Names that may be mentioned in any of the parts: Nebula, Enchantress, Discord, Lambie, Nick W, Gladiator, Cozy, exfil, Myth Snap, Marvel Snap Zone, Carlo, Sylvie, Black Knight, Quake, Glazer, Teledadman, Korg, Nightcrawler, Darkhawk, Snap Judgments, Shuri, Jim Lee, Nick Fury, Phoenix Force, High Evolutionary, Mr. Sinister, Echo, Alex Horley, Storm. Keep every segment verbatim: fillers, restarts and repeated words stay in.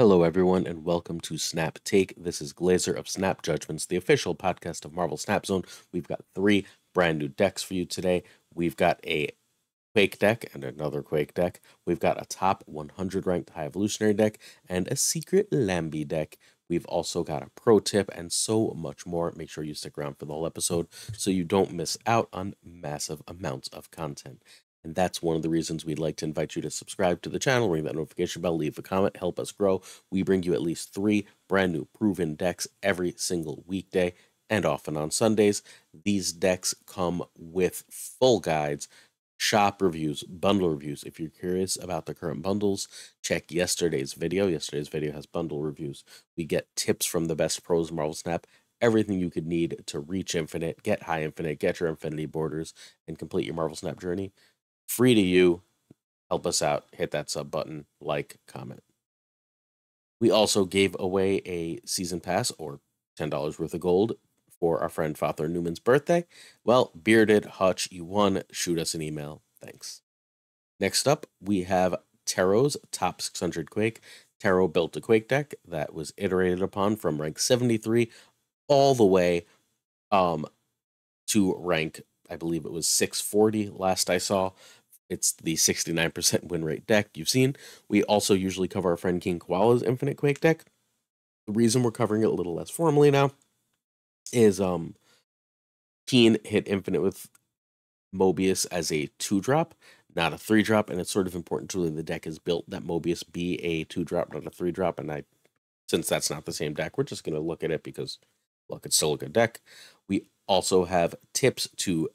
Hello everyone and welcome to Snap Take. This is Glazer of Snap Judgments, the official podcast of Marvel Snap Zone. We've got three brand new decks for you today. We've got a Quake deck and another Quake deck. We've got a top one hundred ranked High Evolutionary deck and a secret Lambie deck. We've also got a pro tip and so much more. Make sure you stick around for the whole episode so you don't miss out on massive amounts of content. And that's one of the reasons we'd like to invite you to subscribe to the channel, ring that notification bell, leave a comment, help us grow. We bring you at least three brand new proven decks every single weekday and often on Sundays. These decks come with full guides, shop reviews, bundle reviews. If you're curious about the current bundles, check yesterday's video. Yesterday's video has bundle reviews. We get tips from the best pros in Marvel Snap. Everything you could need to reach Infinite, get high Infinite, get your Infinity Borders, and complete your Marvel Snap journey. Free to you. Help us out. Hit that sub button, like, comment. We also gave away a season pass or ten dollars worth of gold for our friend Father Newman's birthday. Well, Bearded Hutch, you won. Shoot us an email. Thanks. Next up, we have Tarot's Top six hundred Quake. Tarot built a Quake deck that was iterated upon from rank seventy-three all the way um, to rank, I believe it was six forty last I saw. It's the sixty-nine percent win rate deck you've seen. We also usually cover our friend King Koala's Infinite Quake deck. The reason we're covering it a little less formally now is um, Keen hit Infinite with Mobius as a two-drop, not a three-drop, and it's sort of important to the way the deck is built that Mobius be a two-drop, not a three-drop, and I, since that's not the same deck, we're just going to look at it because, look, it's still a good deck. We also have tips to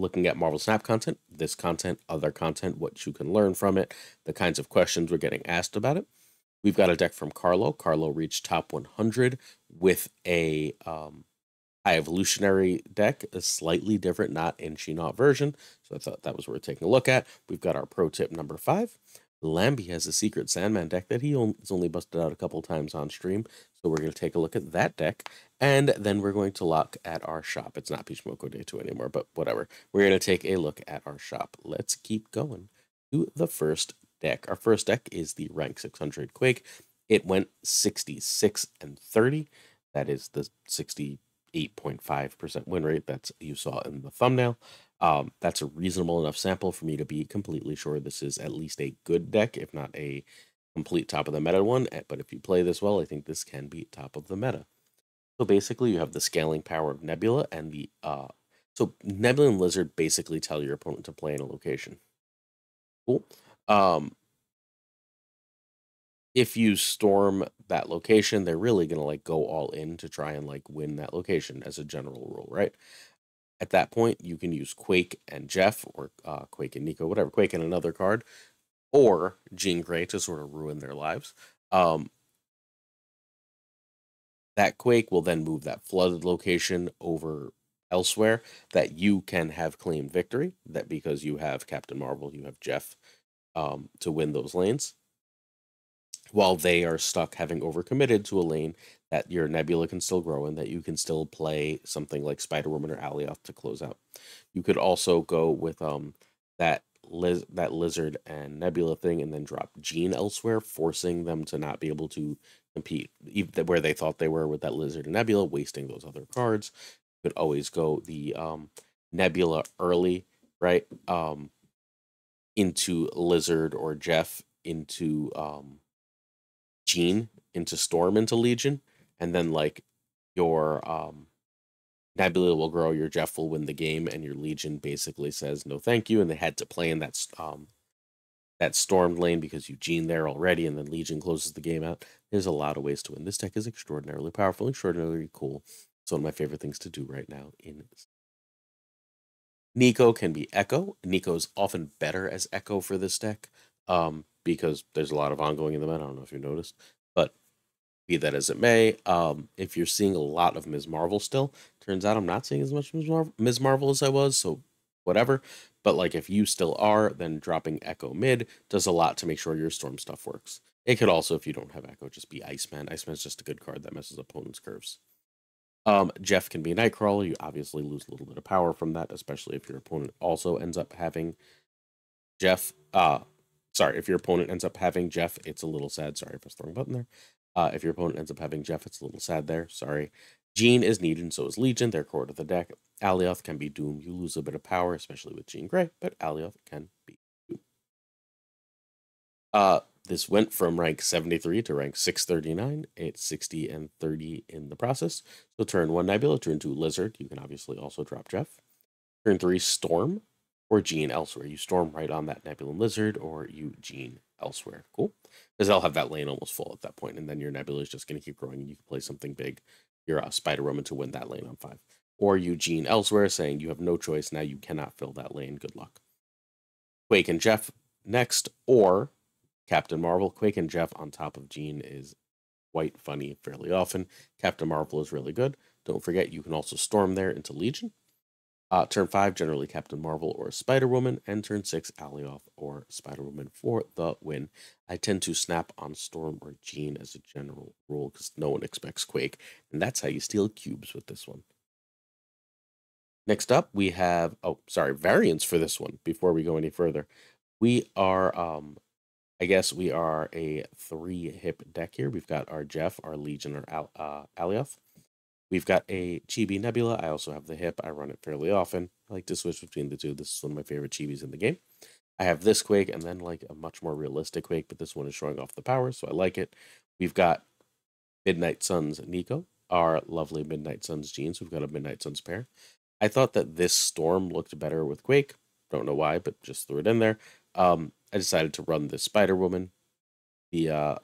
looking at Marvel Snap content, this content, other content, what you can learn from it, the kinds of questions we're getting asked about it. We've got a deck from Carlo. Carlo reached top one hundred with a um, High Evolutionary deck, a slightly different, not in She-Not version. So I thought that was worth taking a look at. We've got our pro tip number five. Lambie has a secret Sandman deck that he has only busted out a couple times on stream. So we're going to take a look at that deck. And then we're going to look at our shop. It's not Peach Moko Day two anymore, but whatever. We're going to take a look at our shop. Let's keep going to the first deck. Our first deck is the rank six hundred Quake. It went sixty-six and thirty. That is the sixty-eight point five percent win rate that you saw in the thumbnail. Um, that's a reasonable enough sample for me to be completely sure this is at least a good deck, if not a complete top of the meta one. But if you play this well, I think this can be top of the meta. So basically, you have the scaling power of Nebula and the uh, so Nebula and Lizard basically tell your opponent to play in a location. Cool. Um, if you storm that location, they're really gonna like go all in to try and like win that location as a general rule, right? At that point, you can use Quake and Jeff, or uh, Quake and Nico, whatever, Quake and another card, or Jean Grey to sort of ruin their lives. Um, that Quake will then move that flooded location over elsewhere that you can have claimed victory, that because you have Captain Marvel, you have Jeff um, to win those lanes, while they are stuck having overcommitted to a lane that your Nebula can still grow and that you can still play something like Spider-Woman or Alioth to close out. You could also go with um that Liz that Lizard and Nebula thing and then drop Jean elsewhere, forcing them to not be able to compete where they thought they were with that Lizard and Nebula, wasting those other cards. You could always go the um Nebula early, right? Um into Lizard or Jeff into um Jean into Storm into Legion, and then like your um Nebula will grow, your Jeff will win the game, and your Legion basically says no thank you, and they had to play in that um that Storm lane because you Jean there already, and then Legion closes the game out. There's a lot of ways to win. This deck is extraordinarily powerful, extraordinarily cool. It's one of my favorite things to do right now. In Nico can be Echo. Nico's often better as Echo for this deck. Um, because there's a lot of ongoing in the meta. I don't know if you noticed, but be that as it may, um, if you're seeing a lot of Miz Marvel still, turns out I'm not seeing as much Miz Marvel as I was, so whatever. But like if you still are, then dropping Echo mid does a lot to make sure your Storm stuff works. It could also, if you don't have Echo, just be Iceman. Iceman's just a good card that messes opponents' curves. Um, Jeff can be Nightcrawler. You obviously lose a little bit of power from that, especially if your opponent also ends up having Jeff, uh, sorry, if your opponent ends up having Jeff, it's a little sad. Sorry, I pressed the wrong button there. Uh, if your opponent ends up having Jeff, it's a little sad there. Sorry. Jean is needed, and so is Legion. They're core to the deck. Alioth can be Doom. You lose a bit of power, especially with Jean Grey, but Alioth can be Doom. Uh, this went from rank seventy-three to rank six thirty-nine. It's sixty and thirty in the process. So turn one Nebula, turn two Lizard. You can obviously also drop Jeff. Turn three Storm or Jean elsewhere. You Storm right on that Nebula and Lizard, or you Jean elsewhere. Cool. Because they'll have that lane almost full at that point, and then your Nebula is just going to keep growing, and you can play something big. Your uh, Spider-Woman to win that lane on five. Or Eugene elsewhere, saying you have no choice. Now you cannot fill that lane. Good luck. Quake and Jeff next, or Captain Marvel. Quake and Jeff on top of Jean is quite funny fairly often. Captain Marvel is really good. Don't forget, you can also Storm there into Legion. Uh, turn five, generally Captain Marvel or Spider-Woman, and turn six, Alioth or Spider-Woman for the win. I tend to snap on Storm or Jean as a general rule because no one expects Quake, and that's how you steal cubes with this one. Next up, we have, oh, sorry, variants for this one before we go any further. We are, um, I guess we are a three-hip deck here. We've got our Jeff, our Legion, or Al uh, Alioth. We've got a Chibi Nebula. I also have the hip. I run it fairly often. I like to switch between the two. This is one of my favorite Chibis in the game. I have this Quake and then like a much more realistic Quake, but this one is showing off the power, so I like it. We've got Midnight Suns Nico, our lovely Midnight Suns Jeans. We've got a Midnight Suns pair. I thought that this Storm looked better with Quake. Don't know why, but just threw it in there. Um, I decided to run this Spider-Woman, the uh,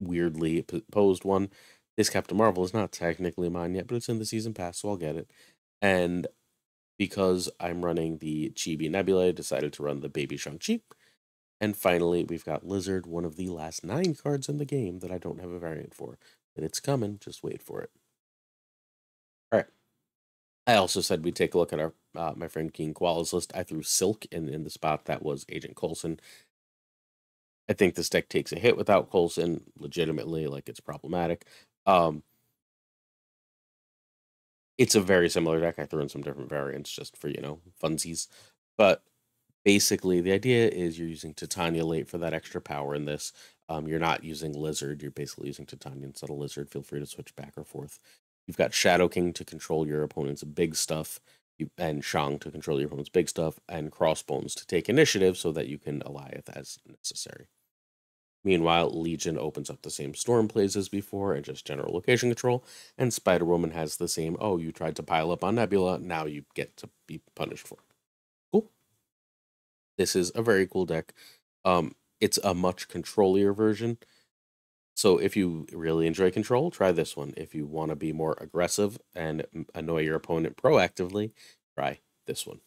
weirdly posed one. This Captain Marvel is not technically mine yet, but it's in the season pass, so I'll get it. And because I'm running the Chibi Nebula, I decided to run the Baby Shang-Chi. And finally, we've got Lizard, one of the last nine cards in the game that I don't have a variant for. But it's coming, just wait for it. All right. I also said we'd take a look at our uh, my friend King Koala's list. I threw Silk in, in the spot that was Agent Coulson. I think this deck takes a hit without Coulson, legitimately, like it's problematic. Um, it's a very similar deck. I threw in some different variants just for, you know, funsies. But basically the idea is you're using Titania late for that extra power in this. Um, you're not using Lizard. You're basically using Titania instead of Lizard. Feel free to switch back or forth. You've got Shadow King to control your opponent's big stuff, you, and Shang to control your opponent's big stuff, and Crossbones to take initiative so that you can Alioth as necessary. Meanwhile, Legion opens up the same Storm plays as before and just general location control, and Spider-Woman has the same, oh, you tried to pile up on Nebula, now you get to be punished for it. Cool. This is a very cool deck. Um, it's a much controllier version, so if you really enjoy control, try this one. If you want to be more aggressive and annoy your opponent proactively, try this one.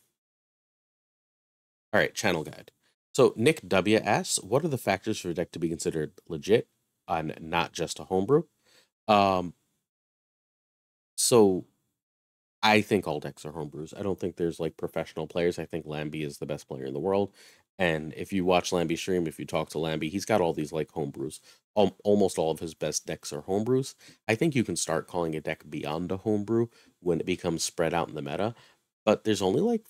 All right, channel guide. So Nick W asks, what are the factors for a deck to be considered legit and not just a homebrew? Um, so I think all decks are homebrews. I don't think there's like professional players. I think Lambie is the best player in the world. And if you watch Lambie stream, if you talk to Lambie, he's got all these like homebrews. Um, almost all of his best decks are homebrews. I think you can start calling a deck beyond a homebrew when it becomes spread out in the meta. But there's only like,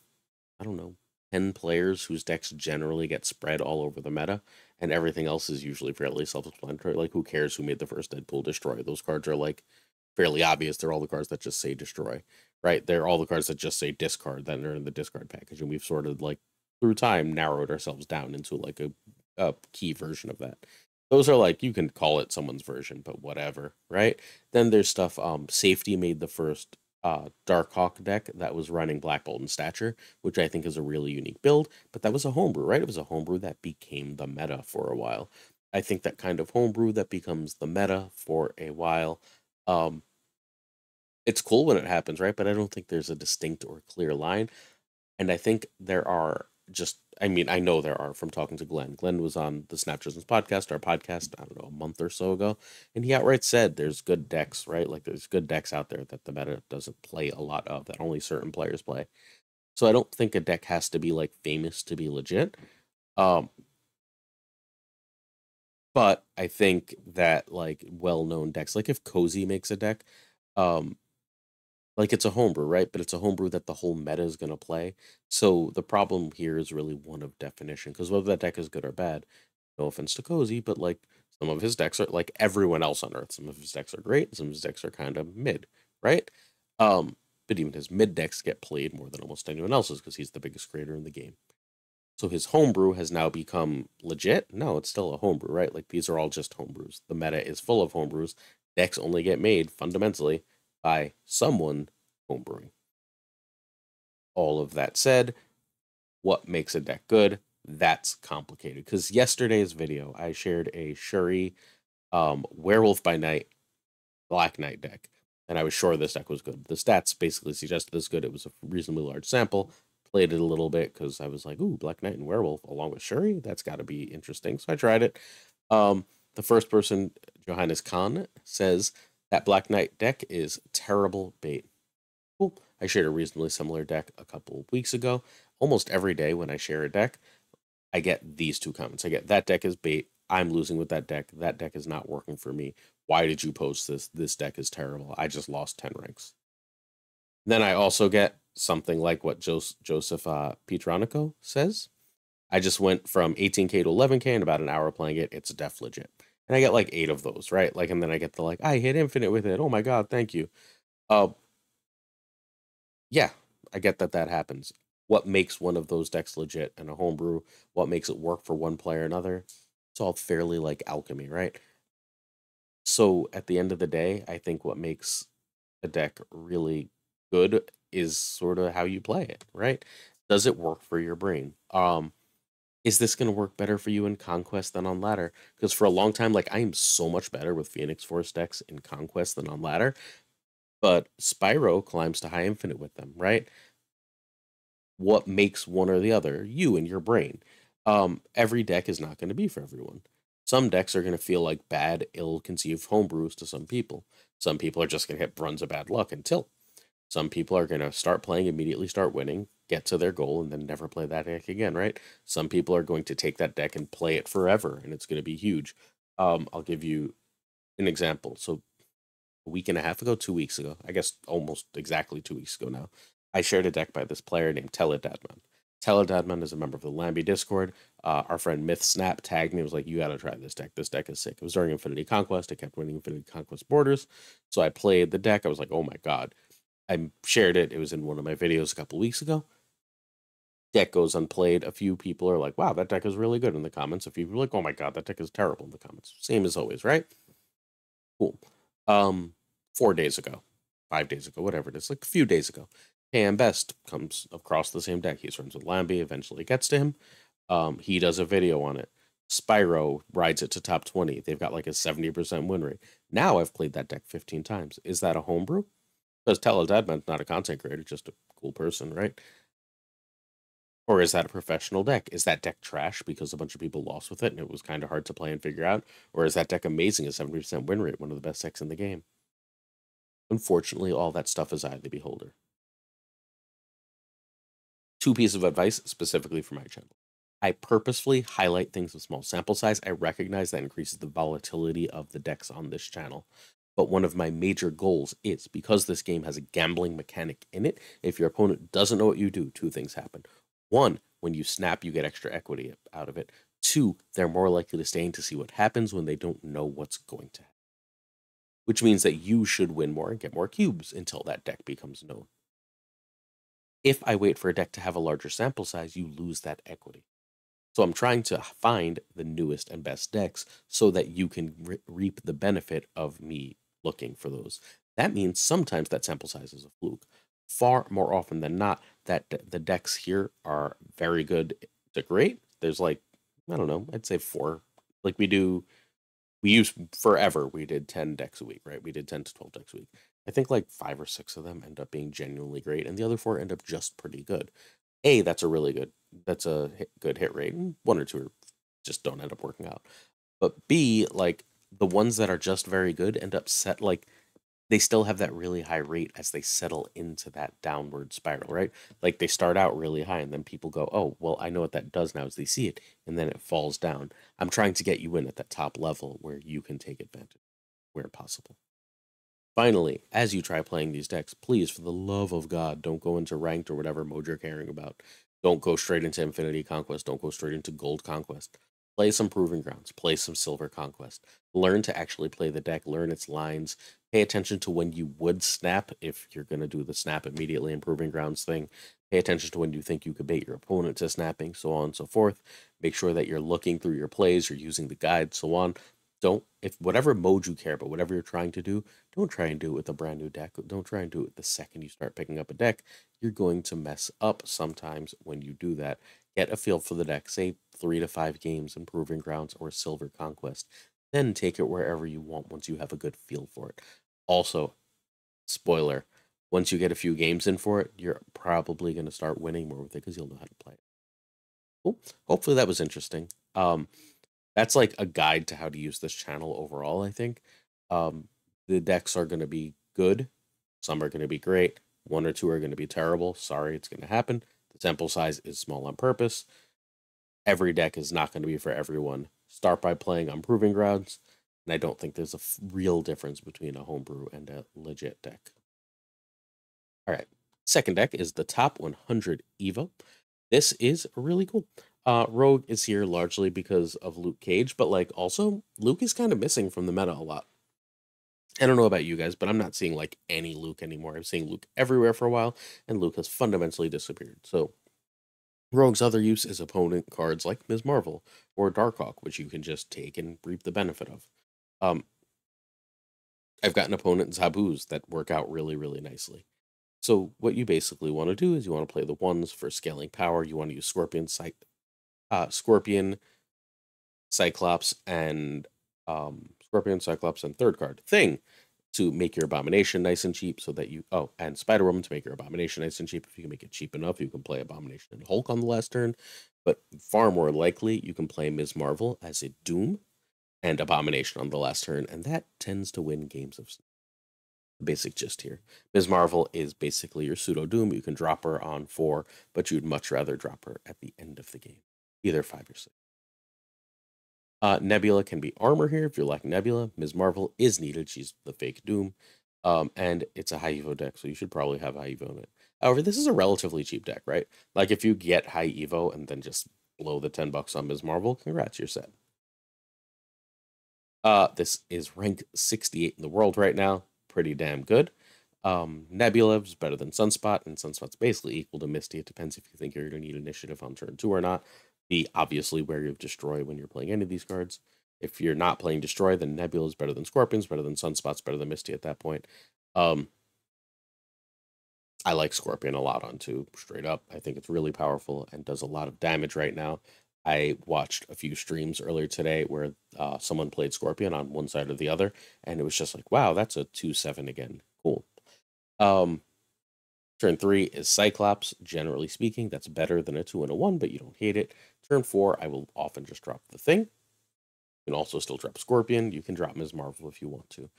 I don't know, ten players whose decks generally get spread all over the meta, and everything else is usually fairly self-explanatory. Like, who cares who made the first Deadpool Destroy? Those cards are, like, fairly obvious. They're all the cards that just say Destroy, right? They're all the cards that just say Discard, that are in the Discard package, and we've sort of, like, through time, narrowed ourselves down into, like, a, a key version of that. Those are, like, you can call it someone's version, but whatever, right? Then there's stuff, um, Safety made the first Uh, Darkhawk deck that was running Black Bolt and Stature, which I think is a really unique build, but that was a homebrew, right? It was a homebrew that became the meta for a while. I think that kind of homebrew that becomes the meta for a while, um, it's cool when it happens, right? But I don't think there's a distinct or clear line. And I think there are just, I mean, I know there are from talking to Glenn. Glenn was on the Snap Chosen's podcast, our podcast, I don't know, a month or so ago, and he outright said there's good decks, right? Like, there's good decks out there that the meta doesn't play a lot of, that only certain players play. So I don't think a deck has to be, like, famous to be legit. Um, but I think that, like, well-known decks, like if Cozy makes a deck, um, like, it's a homebrew, right? But it's a homebrew that the whole meta is going to play. So the problem here is really one of definition, because whether that deck is good or bad, No offense to Cozy, but like some of his decks are like everyone else on Earth. Some of his decks are great. Some of his decks are kind of mid, right? Um, but even his mid decks get played more than almost anyone else's because he's the biggest creator in the game. So his homebrew has now become legit. No, it's still a homebrew, right? Like these are all just homebrews. The meta is full of homebrews. Decks only get made fundamentally by someone homebrewing. All of that said, what makes a deck good? That's complicated. Because yesterday's video, I shared a Shuri um, Werewolf by Night Black Knight deck. And I was sure this deck was good. The stats basically suggested this good. It was a reasonably large sample. Played it a little bit because I was like, ooh, Black Knight and Werewolf along with Shuri? That's got to be interesting. So I tried it. Um, the first person, Johannes Khan, says that Black Knight deck is terrible bait. Cool. I shared a reasonably similar deck a couple of weeks ago. Almost every day when I share a deck, I get these two comments. I get, that deck is bait. I'm losing with that deck. That deck is not working for me. Why did you post this? This deck is terrible. I just lost ten ranks. Then I also get something like what Joseph, Joseph uh, Petronico says. I just went from eighteen K to eleven K in about an hour playing it. It's def legit. And I get like eight of those, right? Like, and then I get the like, I hit infinite with it. Oh my God, thank you. Uh, yeah, I get that that happens. What makes one of those decks legit and a homebrew? What makes it work for one player or another? It's all fairly like alchemy, right? So at the end of the day, I think what makes a deck really good is sort of how you play it, right? Does it work for your brain? Um, is this going to work better for you in Conquest than on Ladder? Because for a long time, like, I am so much better with Phoenix Force decks in Conquest than on Ladder, but Spyro climbs to high infinite with them, right? What makes one or the other? You and your brain. Um, every deck is not going to be for everyone. Some decks are going to feel like bad, ill-conceived homebrews to some people. Some people are just going to hit Bruns of Bad Luck and tilt. Some people are going to start playing, immediately start winning, get to their goal, and then never play that deck again, right? Some people are going to take that deck and play it forever, and it's going to be huge. Um, I'll give you an example. So a week and a half ago, two weeks ago, I guess almost exactly two weeks ago now, I shared a deck by this player named Teledadman. Teledadman is a member of the Lambie Discord. Uh, our friend Myth Snap tagged me and was like, you got to try this deck. This deck is sick. It was during Infinity Conquest. I kept winning Infinity Conquest borders. So I played the deck. I was like, oh my God. I shared it. It was in one of my videos a couple weeks ago. Deck goes unplayed. A few people are like, wow, that deck is really good in the comments. A few people are like, oh my God, that deck is terrible in the comments. Same as always, right? Cool. Um, four days ago, five days ago, whatever it is, like a few days ago, K M Best comes across the same deck. He's friends with Lambie, eventually gets to him. Um, he does a video on it. Spyro rides it to top twenty. They've got like a seventy percent win rate. Now I've played that deck fifteen times. Is that a homebrew? Because Teledadman's not a content creator, just a cool person, right? Or is that a professional deck? Is that deck trash because a bunch of people lost with it and it was kind of hard to play and figure out? Or is that deck amazing at seventy percent win rate, one of the best decks in the game? Unfortunately, all that stuff is eye of the beholder. Two pieces of advice specifically for my channel. I purposefully highlight things with small sample size. I recognize that increases the volatility of the decks on this channel. But one of my major goals is, because this game has a gambling mechanic in it, if your opponent doesn't know what you do, two things happen. One, when you snap, you get extra equity out of it. Two, they're more likely to stay in to see what happens when they don't know what's going to happen. Which means that you should win more and get more cubes until that deck becomes known. If I wait for a deck to have a larger sample size, you lose that equity. So I'm trying to find the newest and best decks so that you can re reap the benefit of me looking for those. That means sometimes that sample size is a fluke. Far more often than not, that de the decks here are very good to great. There's like, I don't know, I'd say four. Like we do, we used forever, we did ten decks a week, right? We did ten to twelve decks a week. I think like five or six of them end up being genuinely great, and the other four end up just pretty good. A, that's a really good, that's a hit, good hit rate. One or two just don't end up working out. But B, like, the ones that are just very good end up set, like, they still have that really high rate as they settle into that downward spiral, right? Like, they start out really high, and then people go, oh, well, I know what that does now as they see it, and then it falls down. I'm trying to get you in at that top level where you can take advantage, where possible. Finally, as you try playing these decks, please, for the love of God, don't go into ranked or whatever mode you're caring about. Don't go straight into Infinity Conquest. Don't go straight into Gold Conquest. Play some Proving Grounds. Play some Silver Conquest. Learn to actually play the deck. Learn its lines. Pay attention to when you would snap if you're going to do the snap immediately and Proving Grounds thing. Pay attention to when you think you could bait your opponent to snapping, so on and so forth. Make sure that you're looking through your plays. You're using the guide, so on. Don't, if whatever mode you care about, whatever you're trying to do, don't try and do it with a brand new deck. Don't try and do it the second you start picking up a deck. You're going to mess up sometimes when you do that. Get a feel for the deck, say three to five games in Proving Grounds or Silver Conquest. Then take it wherever you want once you have a good feel for it. Also, spoiler, once you get a few games in for it, you're probably going to start winning more with it because you'll know how to play it. Cool. Hopefully that was interesting. Um, That's like a guide to how to use this channel overall, I think. Um, the decks are going to be good. Some are going to be great. One or two are going to be terrible. Sorry, it's going to happen. The sample size is small on purpose. Every deck is not going to be for everyone. Start by playing on Proving Grounds. And I don't think there's a real difference between a homebrew and a legit deck. All right. Second deck is the Top one hundred Evo. This is really cool. Uh, Rogue is here largely because of Luke Cage, but like also Luke is kind of missing from the meta a lot. I don't know about you guys, but I'm not seeing like any Luke anymore. I'm seeing Luke everywhere for a while, and Luke has fundamentally disappeared. So Rogue's other use is opponent cards like Miz Marvel or Darkhawk, which you can just take and reap the benefit of. Um, I've gotten opponent Zabus that work out really, really nicely. So what you basically want to do is you want to play the ones for scaling power. You want to use Scorpion Psych. Uh, Scorpion, Cyclops, and um, Scorpion, Cyclops, and third card Thing to make your Abomination nice and cheap, so that you oh, and Spider-Woman to make your Abomination nice and cheap. If you can make it cheap enough, you can play Abomination and Hulk on the last turn, but far more likely you can play Miz Marvel as a Doom and Abomination on the last turn, and that tends to win games of snap. Basic gist here. Miz Marvel is basically your pseudo Doom. You can drop her on four, but you'd much rather drop her at the end of the game. Either five or six. Uh, Nebula can be armor here. If you're lacking Nebula, Miz Marvel is needed. She's the fake Doom. Um, and it's a high Evo deck, so you should probably have high Evo in it. However, this is a relatively cheap deck, right? Like if you get high Evo and then just blow the ten bucks on Miz Marvel, congrats, you're set. Uh, this is rank sixty-eight in the world right now. Pretty damn good. Um, Nebula is better than Sunspot, and Sunspot's basically equal to Misty. It depends if you think you're going to need initiative on turn two or not. Be obviously wary of Destroy when you're playing any of these cards. If you're not playing Destroy, then Nebula is better than Scorpions, better than Sunspots, better than Misty at that point. Um, I like Scorpion a lot on two, straight up. I think it's really powerful and does a lot of damage right now. I watched a few streams earlier today where uh, someone played Scorpion on one side or the other, and it was just like, wow, that's a two seven again. Cool. Um, Turn three is Cyclops. Generally speaking, that's better than a two and a one, but you don't hate it. Turn four, I will often just drop the Thing. You can also still drop Scorpion. You can drop Miz Marvel if you want to.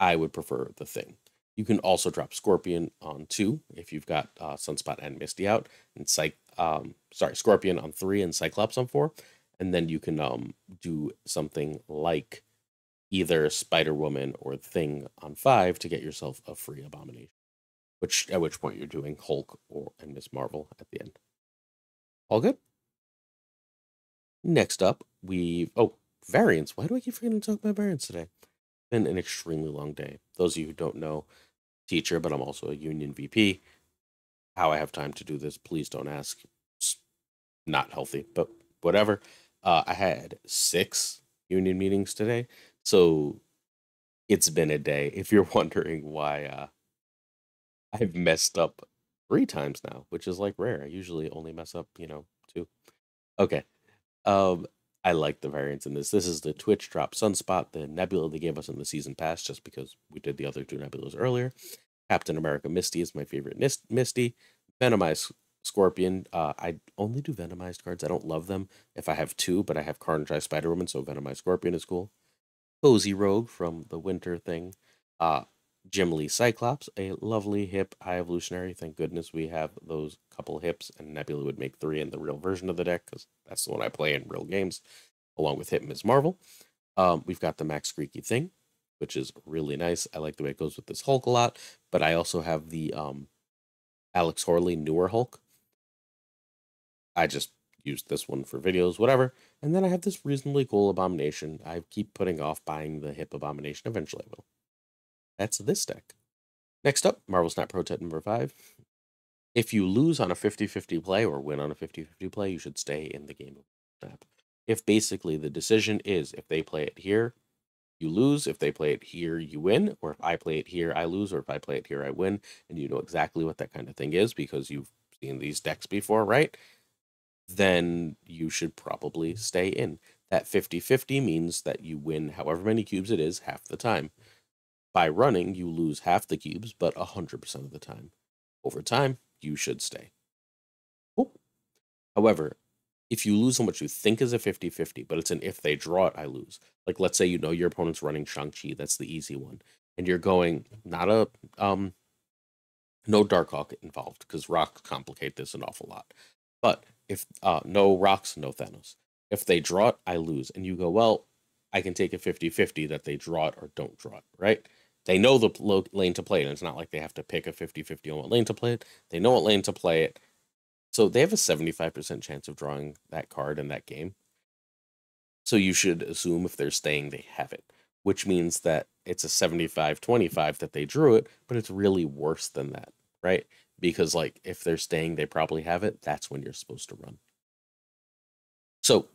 I would prefer the Thing. You can also drop Scorpion on two if you've got uh, Sunspot and Misty out, and Psych. Um, sorry, Scorpion on three and Cyclops on four, and then you can um do something like either Spider-Woman or Thing on five to get yourself a free Abomination. Which at which point you're doing Hulk or and Miz Marvel at the end. All good. Next up, we oh variants. Why do I keep forgetting to talk about variants today? It's been an extremely long day. Those of you who don't know, teacher, but I'm also a union V P. How I have time to do this, please don't ask. It's not healthy, but whatever. Uh, I had six union meetings today, so it's been a day. If you're wondering why. Uh, I've messed up three times now, which is like rare. I usually only mess up, you know, two. Okay. Um, I like the variants in this. This is the Twitch drop Sunspot, the Nebula they gave us in the season pass, just because we did the other two Nebulas earlier. Captain America Misty is my favorite Mist Misty. Venomized Scorpion. Uh, I only do Venomized cards. I don't love them if I have two, but I have Carnage Spider-Woman, so Venomized Scorpion is cool. Cozy Rogue from the Winter Thing. Uh, Jim Lee Cyclops, a lovely hip high evolutionary. Thank goodness we have those couple hips, and Nebula would make three in the real version of the deck because that's the one I play in real games, along with Hip Miz Marvel. Um, we've got the Max Creaky Thing, which is really nice. I like the way it goes with this Hulk a lot, but I also have the um, Alex Horley newer Hulk. I just use this one for videos, whatever. And then I have this reasonably cool Abomination. I keep putting off buying the hip Abomination. Eventually I will. That's this deck. Next up, Marvel Snap Pro Tip number five. If you lose on a fifty fifty play or win on a fifty fifty play, you should stay in the game of Snap. If basically the decision is if they play it here, you lose. If they play it here, you win. Or if I play it here, I lose. Or if I play it here, I win. And you know exactly what that kind of thing is because you've seen these decks before, right? Then you should probably stay in. That fifty fifty means that you win however many cubes it is half the time. By running, you lose half the cubes, but one hundred percent of the time. Over time, you should stay. Cool. However, if you lose on what you think is a fifty fifty, but it's an if they draw it, I lose. Like, let's say you know your opponent's running Shang-Chi. That's the easy one. And you're going, not a, um, no Darkhawk involved, because rocks complicate this an awful lot. But if, uh, no rocks, no Thanos. If they draw it, I lose. And you go, well, I can take a fifty fifty that they draw it or don't draw it, right? They know the lane to play it. And it's not like they have to pick a fifty fifty on what lane to play it. They know what lane to play it. So they have a seventy-five percent chance of drawing that card in that game. So you should assume if they're staying, they have it, which means that it's a seventy-five twenty-five that they drew it, but it's really worse than that, right? Because like if they're staying, they probably have it. That's when you're supposed to run. So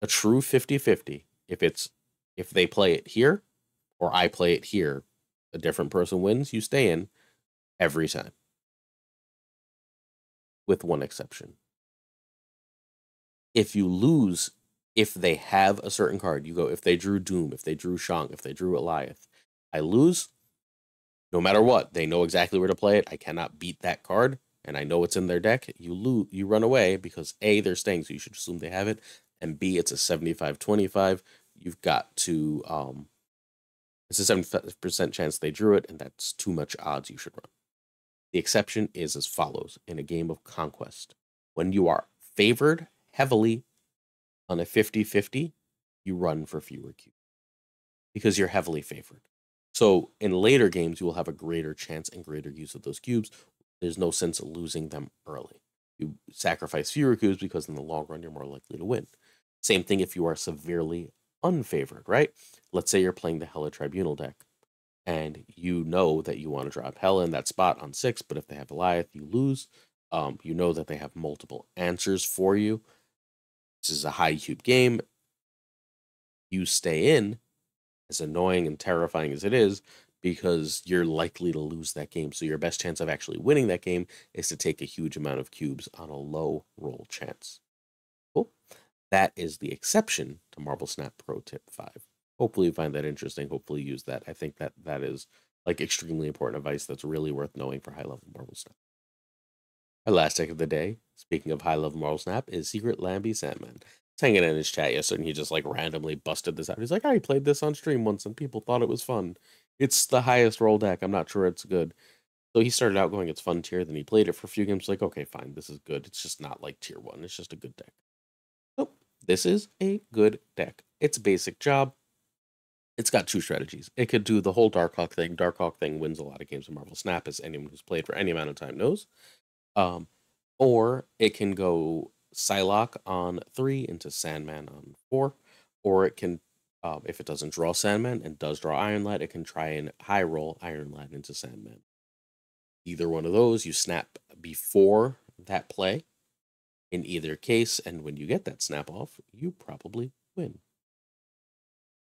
a true fifty fifty, if it's if they play it here or I play it here, a different person wins, you stay in every time. With one exception. If you lose, if they have a certain card, you go, if they drew Doom, if they drew Shang, if they drew Alioth, I lose. No matter what, they know exactly where to play it. I cannot beat that card, and I know it's in their deck. You lose, you run away because A, they're staying, so you should assume they have it, and B, it's a seventy-five twenty-five. You've got to, um, it's a seventy-five percent chance they drew it, and that's too much odds you should run. The exception is as follows in a game of Conquest. When you are favored heavily on a fifty fifty, you run for fewer cubes because you're heavily favored. So in later games, you will have a greater chance and greater use of those cubes. There's no sense of losing them early. You sacrifice fewer cubes because in the long run, you're more likely to win. Same thing if you are severely unfavored, right? Let's say you're playing the Hella Tribunal deck. And you know that you want to drop Hella in that spot on six, but if they have Alioth, you lose. Um, you know that they have multiple answers for you. This is a high cube game. You stay in, as annoying and terrifying as it is, because you're likely to lose that game. So your best chance of actually winning that game is to take a huge amount of cubes on a low roll chance. Cool. That is the exception to Marvel Snap Pro Tip five. Hopefully you find that interesting. Hopefully you use that. I think that that is like extremely important advice that's really worth knowing for high-level Marvel Snap. Our last deck of the day, speaking of high-level Marvel Snap, is Secret Lambie Sandman. It's hanging in his chat yesterday, and he just like randomly busted this out. He's like, I played this on stream once, and people thought it was fun. It's the highest roll deck. I'm not sure it's good. So he started out going, it's fun tier. Then he played it for a few games. Like, okay, fine. This is good. It's just not like tier one. It's just a good deck. So this is a good deck. It's basic job. It's got two strategies. It could do the whole Darkhawk thing. Darkhawk thing wins a lot of games in Marvel Snap, as anyone who's played for any amount of time knows. Um, or it can go Psylocke on three into Sandman on four. Or it can, um, if it doesn't draw Sandman and does draw Iron Lad, it can try and high roll Iron Lad into Sandman. Either one of those, you snap before that play. In either case, and when you get that snap off, you probably win.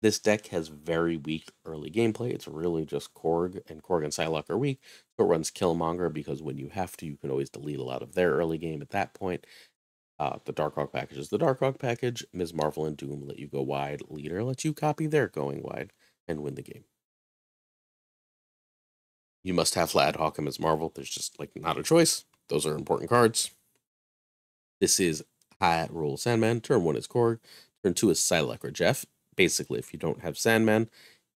This deck has very weak early gameplay. It's really just Korg, and Korg and Psylocke are weak. So it runs Killmonger because when you have to, you can always delete a lot of their early game at that point. Uh, the Darkhawk package is the Darkhawk package. Miz Marvel and Doom let you go wide. Leader lets you copy their going wide and win the game. You must have Lambie and Miz Marvel. There's just like not a choice. Those are important cards. This is high roll Sandman. Turn one is Korg. Turn two is Psylocke or Jeff. Basically, if you don't have Sandman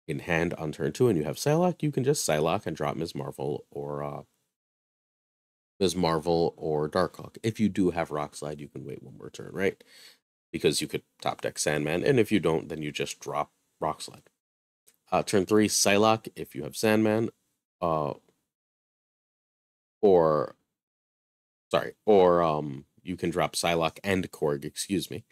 in hand on turn two and you have Psylocke, you can just Psylocke and drop Miz Marvel or uh, Miz Marvel or Darkhawk. If you do have Rock Slide, you can wait one more turn, right? Because you could top deck Sandman, and if you don't, then you just drop Rock Slide. Uh, turn three, Psylocke if you have Sandman, uh, or sorry, or um, you can drop Psylocke and Korg, excuse me.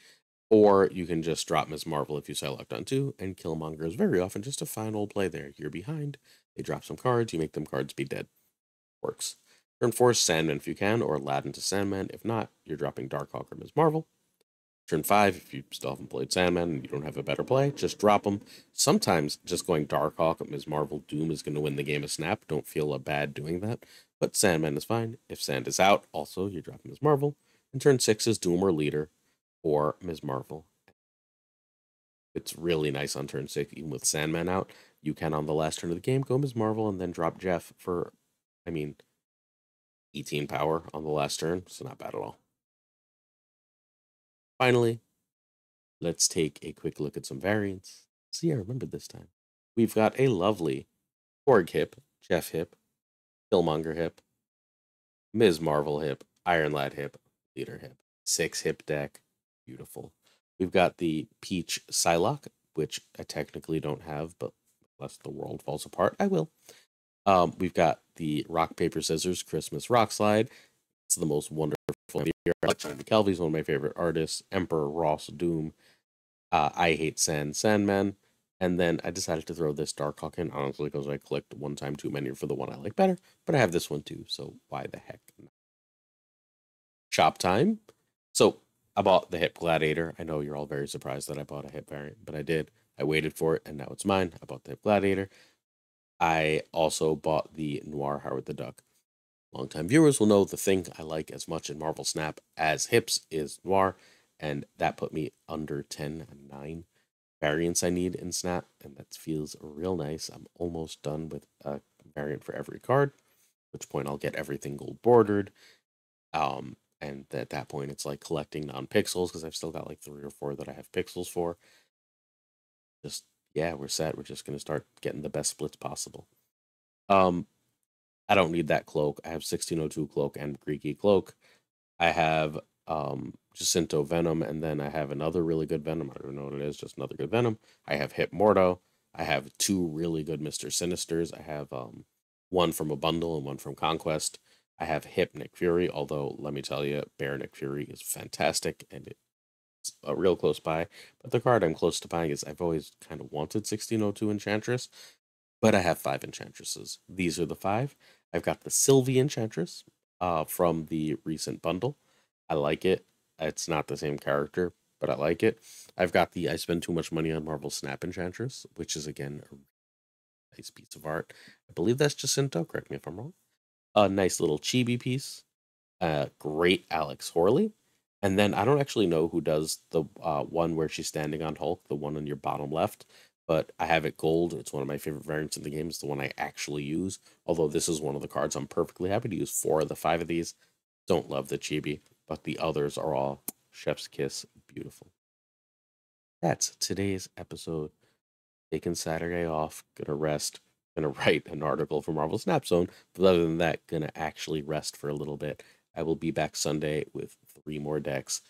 Or you can just drop Miz Marvel if you Psylocke on two, and Killmonger is very often just a fine old play there. You're behind, they drop some cards, you make them cards be dead. Works. Turn four, Sandman if you can, or Lad into Sandman. If not, you're dropping Darkhawk or Miz Marvel. Turn five, if you still haven't played Sandman and you don't have a better play, just drop them. Sometimes just going Darkhawk at Miz Marvel, Doom is going to win the game of Snap. Don't feel bad doing that. But Sandman is fine. If Sand is out, also you drop Miz Marvel. And turn six is Doom or Leader or Miz Marvel. It's really nice on turn six, even with Sandman out. You can, on the last turn of the game, go Miz Marvel and then drop Jeff for, I mean, eighteen power on the last turn. So not bad at all. Finally, let's take a quick look at some variants. See, I remembered this time. We've got a lovely Korg hip, Jeff hip, Killmonger hip, Miz Marvel hip, Iron Lad hip, Leader hip. Six hip deck. Beautiful. We've got the Peach Psylocke, which I technically don't have, but unless the world falls apart, I will. Um, we've got the Rock, Paper, Scissors Christmas Rock Slide. It's the most wonderful. Calvi's one of my favorite artists. Emperor Ross Doom. Uh, I hate Sand Sandman. And then I decided to throw this Darkhawk in, honestly, because I clicked one time too many for the one I like better. But I have this one too, so why the heck not? Shop time. So I bought the hip Gladiator. I know you're all very surprised that I bought a hip variant, but I did. I waited for it, and now it's mine. I bought the hip Gladiator. I also bought the Noir Howard the Duck. Longtime viewers will know the thing I like as much in Marvel Snap as hips is Noir, and that put me under ten and nine variants I need in Snap, and that feels real nice. I'm almost done with a variant for every card, at which point I'll get everything gold bordered, um, and at that point it's like collecting non-pixels, because I've still got like three or four that I have pixels for. Just, yeah, we're set. We're just going to start getting the best splits possible. Um... I don't need that Cloak. I have sixteen oh two Cloak and Greeky Cloak. I have um, Jacinto Venom, and then I have another really good Venom. I don't know what it is, just another good Venom. I have Hip Mordo. I have two really good Mister Sinisters. I have um, one from a bundle and one from Conquest. I have Hip Nick Fury, although, let me tell you, Bear Nick Fury is fantastic, and it's a real close buy. But the card I'm close to buying is I've always kind of wanted sixteen oh two Enchantress, but I have five Enchantresses. These are the five. I've got the Sylvie Enchantress uh, from the recent bundle. I like it. It's not the same character, but I like it. I've got the I Spend Too Much Money on Marvel Snap Enchantress, which is, again, a nice piece of art. I believe that's Jacinto. Correct me if I'm wrong. A nice little chibi piece. Uh, great Alex Horley. And then I don't actually know who does the uh, one where she's standing on Hulk, the one on your bottom left. But I have it gold. It's one of my favorite variants in the game. It's the one I actually use. Although this is one of the cards I'm perfectly happy to use. Four of the five of these. Don't love the chibi, but the others are all chef's kiss. Beautiful. That's today's episode. Taking Saturday off. Gonna rest. Gonna write an article for Marvel Snap Zone. But other than that, gonna actually rest for a little bit. I will be back Sunday with three more decks.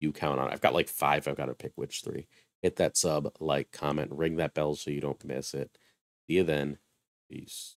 You count on. I've got like five. I've got to pick which three. Hit that sub, like, comment, ring that bell so you don't miss it. See you then. Peace.